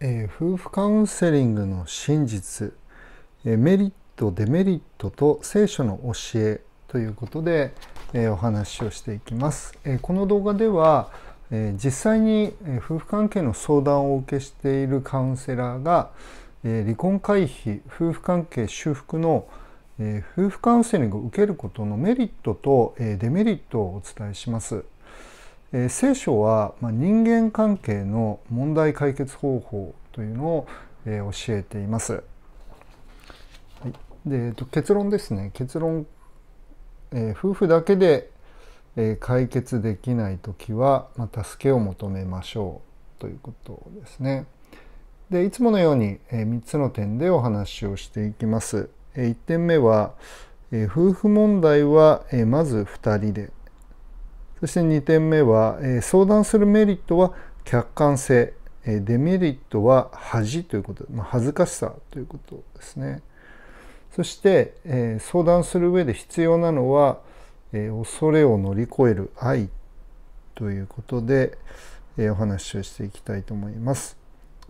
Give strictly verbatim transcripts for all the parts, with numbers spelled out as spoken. えー、夫婦カウンセリングの真実、えー、メリットデメリットと聖書の教えということで、えー、お話をしていきます。えー、この動画では、えー、実際に夫婦関係の相談をお受けしているカウンセラーが、えー、離婚回避、夫婦関係修復の、えー、夫婦カウンセリングを受けることのメリットと、えー、デメリットをお伝えします。えー、聖書は、まあ、人間関係の問題解決方法というのを、えー、教えています。はい、で、えーと、結論ですね。結論、えー、夫婦だけで、えー、解決できないときは、まあ、助けを求めましょうということですね。で、いつものように、えー、みっつの点でお話をしていきます。えー、いってんめは、えー、夫婦問題は、えー、まずふたりで。そしてにてんめは、相談するメリットは客観性、デメリットは恥ということ、恥ずかしさということですね。そして相談する上で必要なのは、恐れを乗り越える愛ということでお話をしていきたいと思います。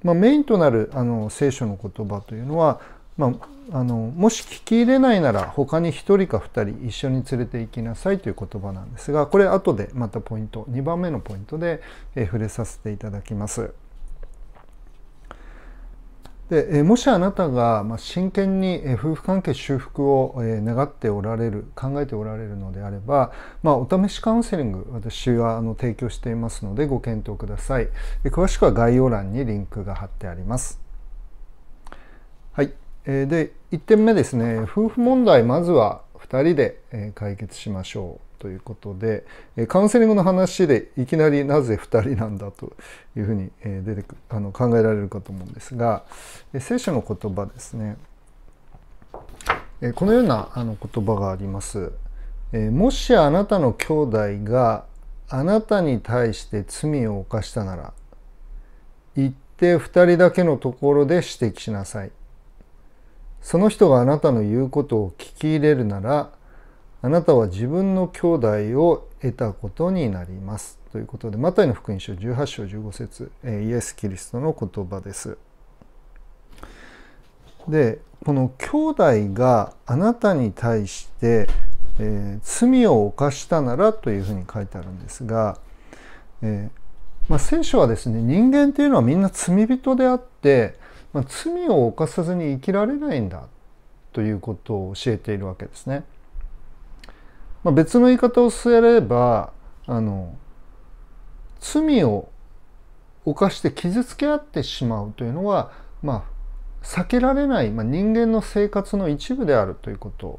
まあ、メインとなるあの聖書の言葉というのは、まあ、あのもし聞き入れないなら他にひとりかふたり一緒に連れて行きなさいという言葉なんですが、これ後でまたポイントにばんめのポイントで、えー、触れさせていただきます。で、えー、もしあなたが、まあ、真剣に、えー、夫婦関係修復を、えー、願っておられる考えておられるのであれば、まあ、お試しカウンセリング私はあの提供していますのでご検討ください。えー、詳しくは概要欄にリンクが貼ってあります。はい、で、いってんめですね。夫婦問題、まずはふたりで解決しましょうということで、カウンセリングの話でいきなりなぜふたりなんだというふうに出てくあの考えられるかと思うんですが、聖書の言葉ですね。このようなあの言葉があります。もしあなたの兄弟があなたに対して罪を犯したなら、行ってふたりだけのところで指摘しなさい。その人があなたの言うことを聞き入れるなら、あなたは自分の兄弟を得たことになります。ということで、マタイの福音書じゅうはち章じゅうご節、イエス・キリストの言葉です。で、この兄弟があなたに対して、えー、罪を犯したならというふうに書いてあるんですが、えーまあ、聖書はですね、人間というのはみんな罪人であって、まあ、罪を犯さずに生きられないんだということを教えているわけですね。まあ、別の言い方をすれば、あの罪を犯して傷つけ合ってしまうというのは、まあ、避けられない、まあ、人間の生活の一部であるということ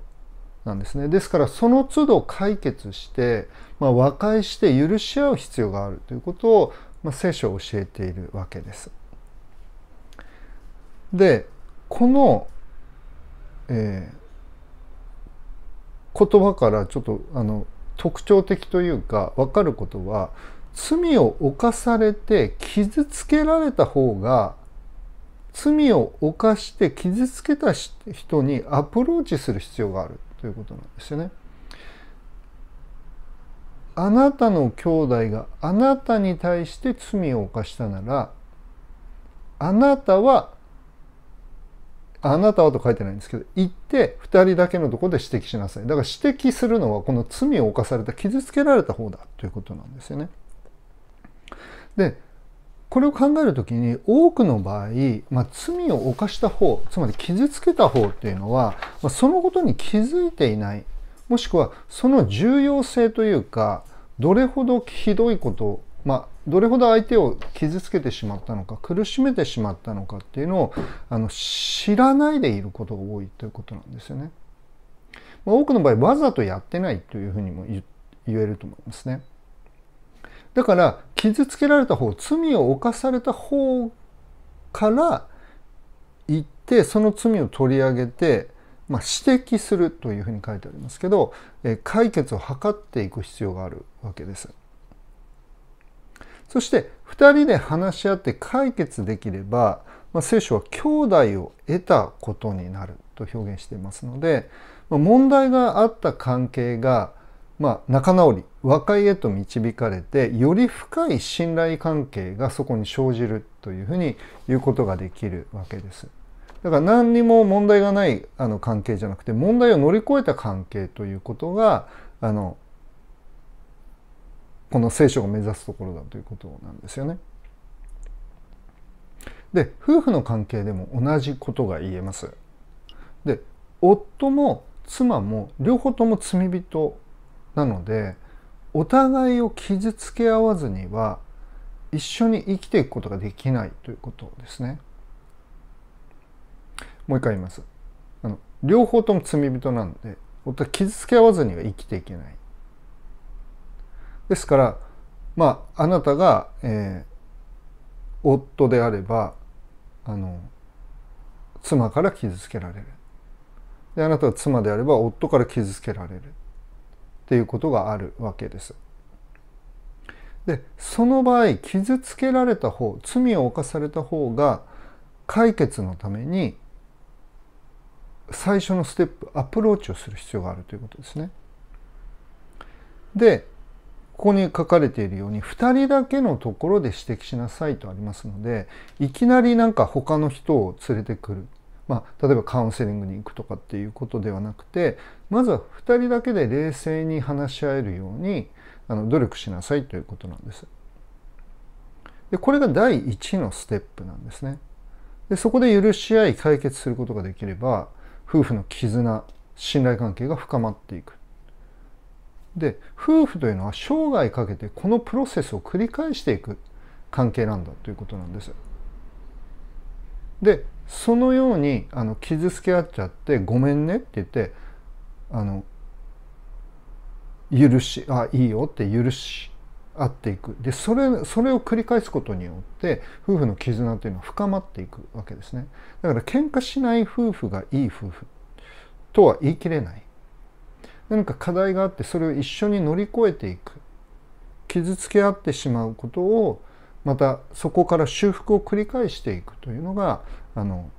なんですね。ですからその都度解決して、まあ、和解して許し合う必要があるということを、まあ、聖書は教えているわけです。で、この、えー、言葉からちょっとあの特徴的というか分かることは、罪を犯されて傷つけられた方が罪を犯して傷つけた人にアプローチする必要があるということなんですよね。あなたの兄弟があなたに対して罪を犯したなら、あなたはあなたはと書いてないんですけど、行ってふたりだけのところで指摘しなさい。だから指摘するのはこの罪を犯された、傷つけられた方だということなんですよね。で、これを考えるときに多くの場合、まあ、罪を犯した方、つまり傷つけた方っていうのは、まあ、そのことに気づいていない。もしくはその重要性というか、どれほどひどいことを、まあ、どれほど相手を傷つけてしまったのか、苦しめてしまったのかっていうのをあの知らないでいることが多いということなんですよね。まあ、多くの場合わざとやってないというふうにも言えると思いますね。だから傷つけられた方、罪を犯された方から行ってその罪を取り上げて、まあ、指摘するというふうに書いてありますけど、解決を図っていく必要があるわけです。そしてふたりで話し合って解決できれば、まあ、聖書は兄弟を得たことになると表現していますので、まあ、問題があった関係がまあ、仲直り、和解へと導かれて、より深い信頼関係がそこに生じるというふうに言うことができるわけです。だから何にも問題がないあの関係じゃなくて、問題を乗り越えた関係ということが、あの、この聖書が目指すところだということなんですよね。で、夫婦の関係でも同じことが言えます。で、夫も妻も両方とも罪人なので、お互いを傷つけ合わずには一緒に生きていくことができないということですね。もう一回言います。あの、両方とも罪人なので、お互い傷つけ合わずには生きていけない。ですから、まあ、あなたが、えー、夫であれば、あの、妻から傷つけられる。で、あなたが妻であれば夫から傷つけられる。っていうことがあるわけです。で、その場合、傷つけられた方、罪を犯された方が解決のために最初のステップ、アプローチをする必要があるということですね。で、ここに書かれているように、ふたりだけのところで指摘しなさいとありますので、いきなりなんか他の人を連れてくる。まあ、例えばカウンセリングに行くとかっていうことではなくて、まずはふたりだけで冷静に話し合えるようにあの努力しなさいということなんです。で、これが第一のステップなんですね。で、そこで許し合い解決することができれば、夫婦の絆、信頼関係が深まっていく。で、夫婦というのは生涯かけてこのプロセスを繰り返していく関係なんだということなんです。で、そのようにあの傷つけ合っちゃって「ごめんね」って言ってあの許し「あ、いいよ」って許し合っていく。でそれそれを繰り返すことによって夫婦の絆というのは深まっていくわけですね。だから喧嘩しない夫婦がいい夫婦とは言い切れない。何か課題があってそれを一緒に乗り越えていく。傷つけ合ってしまうことをまたそこから修復を繰り返していくというのがあの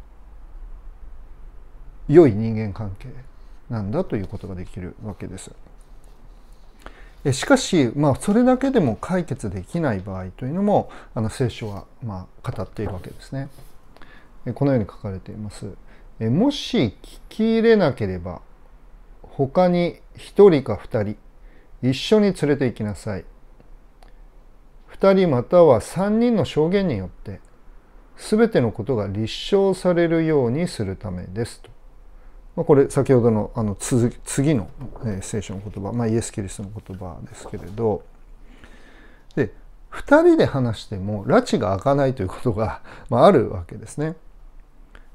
良い人間関係なんだということができるわけです。しかし、まあ、それだけでも解決できない場合というのもあの聖書はまあ語っているわけですね。このように書かれています。もし聞き入れなければ他にひとりかふたり一緒に連れて行きなさい。ふたりまたはさんにんの証言によって全てのことが立証されるようにするためですと。まあ、これ先ほどのあの続き次の聖書の言葉、まあ、イエス・キリストの言葉ですけれど、でふたりで話しても拉致が開かないということが、まあ、あるわけですね。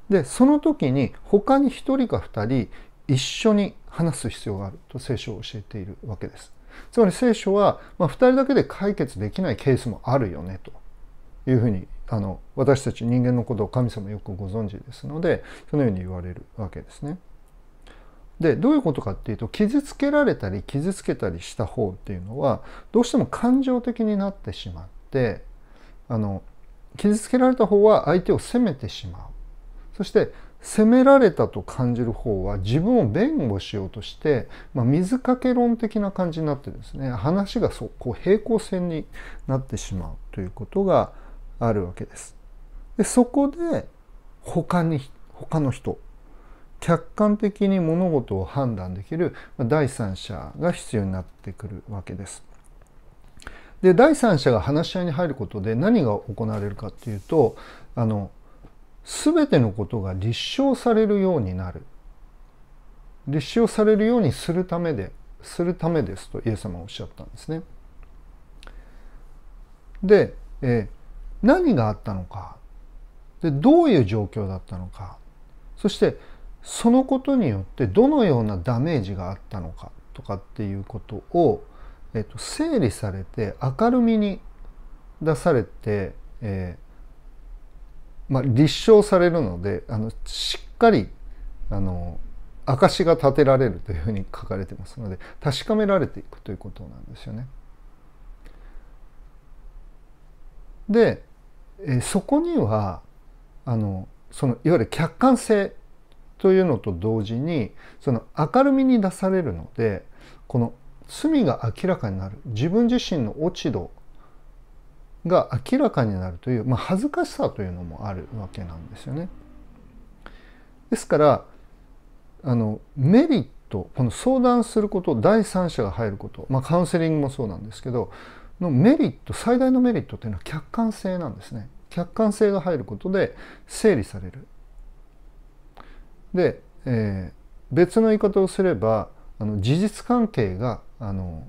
でその時に他にひとりかふたり一緒に話す必要があると聖書を教えているわけです。つまり聖書は、まあ、ふたりだけで解決できないケースもあるよねというふうにあの私たち人間のことを神様よくご存知ですのでそのように言われるわけですね。でどういうことかっていうと、傷つけられたり傷つけたりした方っていうのはどうしても感情的になってしまって、あの傷つけられた方は相手を責めてしまう。そして責められたと感じる方は自分を弁護しようとして、まあ、水かけ論的な感じになってですね、話がそうこう平行線になってしまうということがあるわけです。でそこで他に他の人、客観的に物事を判断できる第三者が必要になってくるわけです。で第三者が話し合いに入ることで何が行われるかっていうと、あの全てのことが立証されるようになる。立証されるようにするためで、するためですとイエス様はおっしゃったんですね。で、えー、何があったのか。で、どういう状況だったのか。そして、そのことによってどのようなダメージがあったのかとかっていうことを、えーと、整理されて明るみに出されて、えーまあ、立証されるのであのしっかりあの証が立てられるというふうに書かれてますので、確かめられていくということなんですよね。でえそこにはあのそのいわゆる客観性というのと同時にその明るみに出されるので、この罪が明らかになる、自分自身の落ち度が明らかになるという、まあ、恥ずかしさというのもあるわけなんですよね。ですからあのメリット、この相談すること、第三者が入ること、まあ、カウンセリングもそうなんですけどのメリット、最大のメリットというのは客観性なんですね。客観性が入ることで整理される。で、えー、別の言い方をすればあの事実関係があの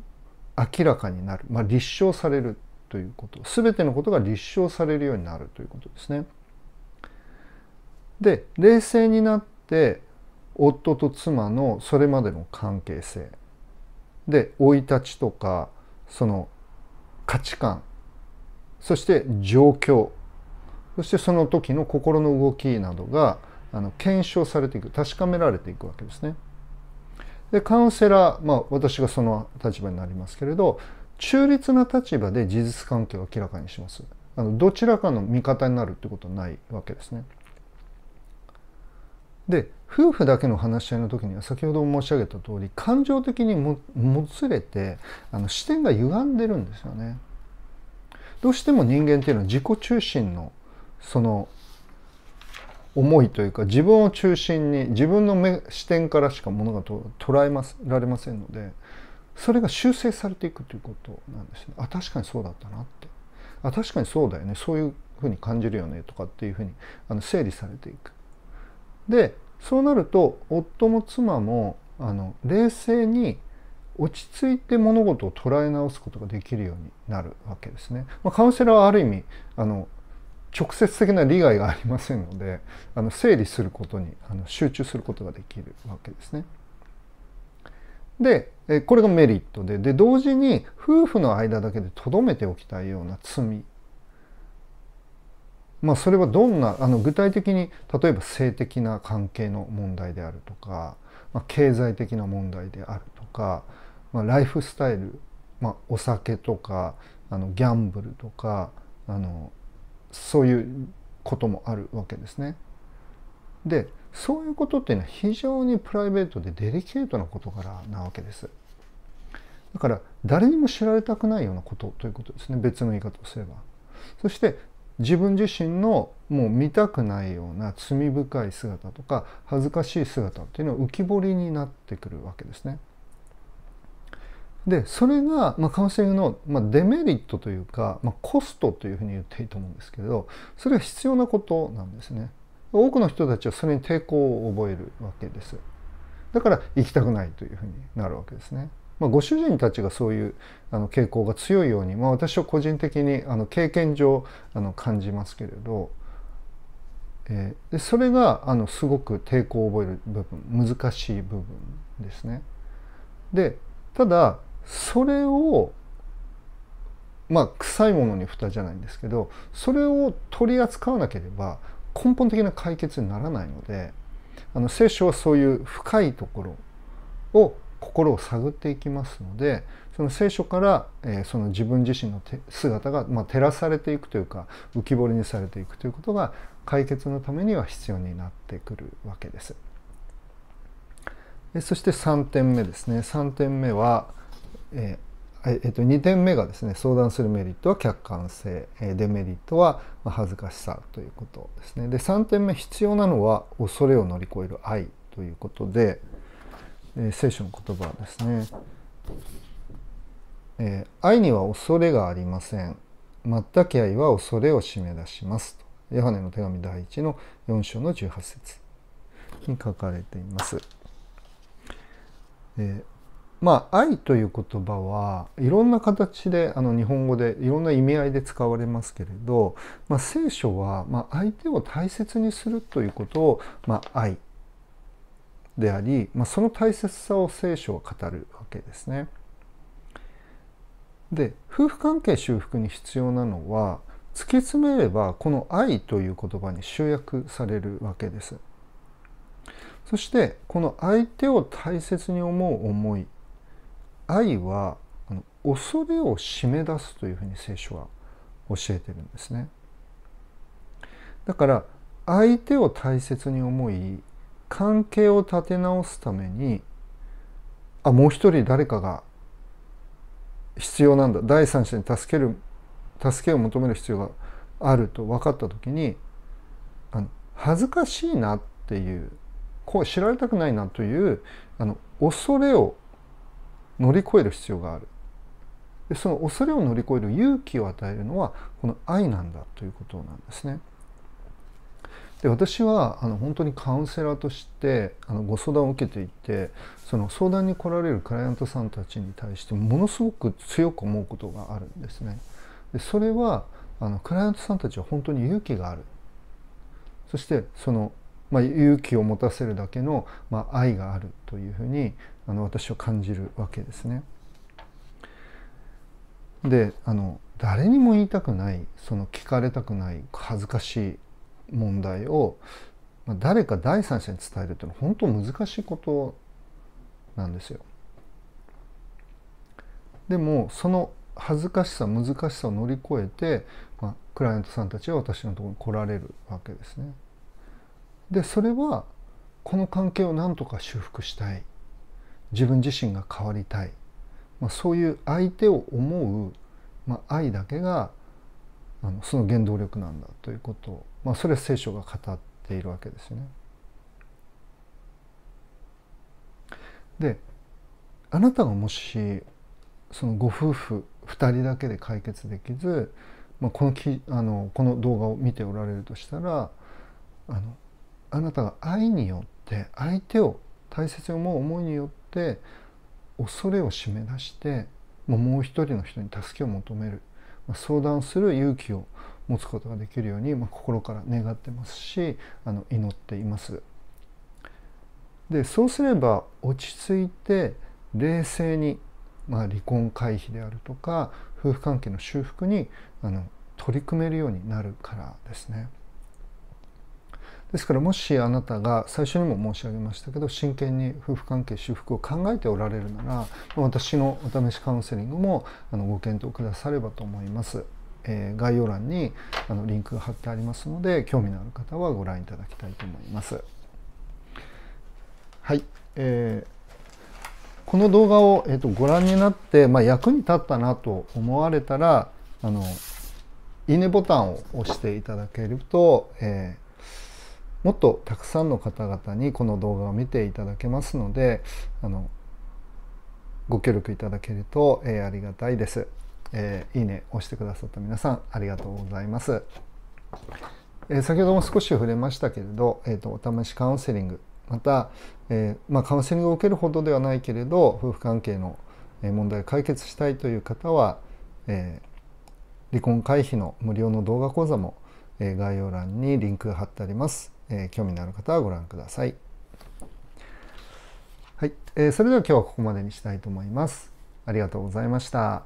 明らかになる、まあ、立証されるということ、全てのことが立証されるようになるということですね。で、冷静になって夫と妻のそれまでの関係性で生い立ちとかその価値観、そして状況、そしてその時の心の動きなどがあの検証されていく、確かめられていくわけですね。でカウンセラー、まあ、私がその立場になりますけれど、中立な立場で事実関係を明らかにします。あのどちらかの味方になるってことはないわけですね。で夫婦だけの話し合いの時には先ほど申し上げた通り、感情的に も, もつれてあの視点が歪んでるんですよね。どうしても人間っていうのは自己中心のその思いというか、自分を中心に自分の目視点からしかものがと捉えますられませんので、それが修正されていくということなんですね。あ、確かにそうだったなって、あ、確かにそうだよね、そういうふうに感じるよねとかっていうふうにあの整理されていく。でそうなると夫も妻もあの冷静に落ち着いて物事を捉え直すことができるようになるわけですね。まあ、カウンセラーはある意味あの直接的な利害がありませんので、あの整理することにあの集中することができるわけですね。でこれがメリット で, で同時に夫婦の間だけでとどめておきたいような罪、まあ、それはどんなあの具体的に例えば性的な関係の問題であるとか、まあ、経済的な問題であるとか、まあ、ライフスタイル、まあ、お酒とかあのギャンブルとかあのそういうこともあるわけですね。でそういうことっていうのは非常にプライベートでデリケートな事柄なわけです。だから誰にも知られたくないようなことということですね。別の言い方をすれば。そして自分自身のもう見たくないような罪深い姿とか恥ずかしい姿っていうのは浮き彫りになってくるわけですね。でそれが、まあ、カウンセリングの、まあ、デメリットというか、まあ、コストというふうに言っていいと思うんですけれど、それが必要なことなんですね。多くの人たちはそれに抵抗を覚えるわけです。だから行きたくないというふうになるわけですね。まあ、ご主人たちがそういうあの傾向が強いように、まあ、私は個人的にあの経験上あの感じますけれど、えー、でそれがあのすごく抵抗を覚える部分、難しい部分ですね。でただそれをまあ臭いものに蓋じゃないんですけど、それを取り扱わなければ根本的な解決にならないので、あの聖書はそういう深いところを心を探っていきますので、その聖書から、えー、その自分自身の姿が、まあ、照らされていくというか浮き彫りにされていくということが解決のためには必要になってくるわけです。でそしてさんてんめですね。さんてんめは、えーえー、とにてんめがですね、相談するメリットは客観性、デメリットは恥ずかしさということですね。でさんてんめ、必要なのは恐れを乗り越える愛ということで、聖書の言葉ですね、えー、愛には恐れがありません。全く愛は恐れを締め出しますと、ヨハネの手紙だいいちのよんしょうのじゅうはっせつに書かれています。えー、まあ愛という言葉はいろんな形であの日本語でいろんな意味合いで使われますけれど、まあ、聖書は、まあ、相手を大切にするということを、まあ、愛であり、まあ、その大切さを聖書は語るわけですね。で夫婦関係修復に必要なのは、突き詰めればこの愛という言葉に集約されるわけです。そしてこの相手を大切に思う思い、愛は恐れを締め出すというふうに聖書は教えてるんですね。だから相手を大切に思い、関係を立て直すために、あ、もう一人誰かが必要なんだ、第三者に助ける助けを求める必要があると分かった時に、あの恥ずかしいなっていう、こう知られたくないなというあの恐れを乗り越える必要がある。でその恐れを乗り越える勇気を与えるのはこの愛なんだということなんですね。で私はあの本当にカウンセラーとしてあのご相談を受けていて、その相談に来られるクライアントさんたちに対してものすごく強く思うことがあるんですね。でそれはあのクライアントさんたちは本当に勇気がある、そしてその、まあ、勇気を持たせるだけの、まあ、愛があるというふうにあの私は感じるわけですね。であの誰にも言いたくない、その聞かれたくない恥ずかしい問題を誰か第三者に伝えるというのは本当難しいことなんですよ。でもその恥ずかしさ難しさを乗り越えて、まあ、クライアントさんたちは私のところに来られるわけですね。でそれはこの関係を何とか修復したい、自分自身が変わりたい、まあ、そういう相手を思う、まあ、愛だけがあのその原動力なんだということを、まあ、それは聖書が語っているわけですよね。であなたがもしそのご夫婦ふたりだけで解決できず、まあ、このきあのこの動画を見ておられるとしたら、あのあなたが愛によって相手を大切に思う思いによって恐れを締め出して、まあ、もう一人の人に助けを求める、相談する勇気を持つことができるように、まあ、心から願ってますし、あの祈っています。でそうすれば落ち着いて冷静に、まあ、離婚回避であるとか夫婦関係の修復にあの取り組めるようになるからですね。ですからもしあなたが最初にも申し上げましたけど真剣に夫婦関係修復を考えておられるなら、私のお試しカウンセリングもあのご検討くださればと思います、えー、概要欄にあのリンクが貼ってありますので、興味のある方はご覧いただきたいと思います。はい、えー、この動画を、えー、とご覧になって、まあ、役に立ったなと思われたら、あのいいねボタンを押していただけると、えーもっとたくさんの方々にこの動画を見ていただけますので、あのご協力いただけると、えー、ありがたいです、えー。いいね押してくださった皆さんありがとうございます。えー、先ほども少し触れましたけれど、えーと、お試しカウンセリング、また、えーまあ、カウンセリングを受けるほどではないけれど夫婦関係の問題を解決したいという方は、えー、離婚回避の無料の動画講座も、えー、概要欄にリンクが貼ってあります。えー、興味のある方はご覧ください。はい、えー、それでは今日はここまでにしたいと思います。ありがとうございました。